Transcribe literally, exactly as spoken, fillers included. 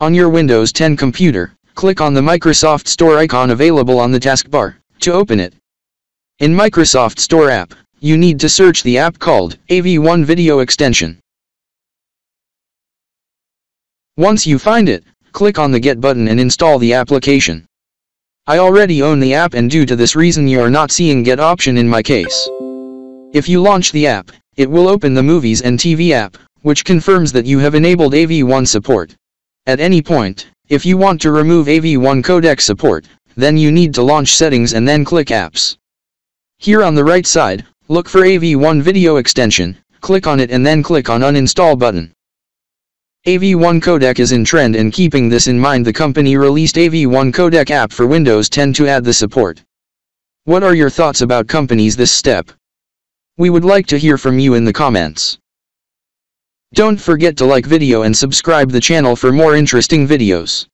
On your Windows ten computer, click on the Microsoft Store icon available on the taskbar to open it. In Microsoft Store app, you need to search the app called A V one Video Extension. Once you find it, click on the Get button and install the application. I already own the app, and due to this reason you are not seeing Get option in my case. If you launch the app, it will open the Movies and T V app, which confirms that you have enabled A V one support. At any point, if you want to remove A V one codec support, then you need to launch Settings and then click Apps. Here on the right side, look for A V one Video Extension, click on it and then click on Uninstall button. A V one codec is in trend, and keeping this in mind, the company released A V one codec app for Windows ten to add the support. What are your thoughts about companies this step? We would like to hear from you in the comments. Don't forget to like video and subscribe the channel for more interesting videos.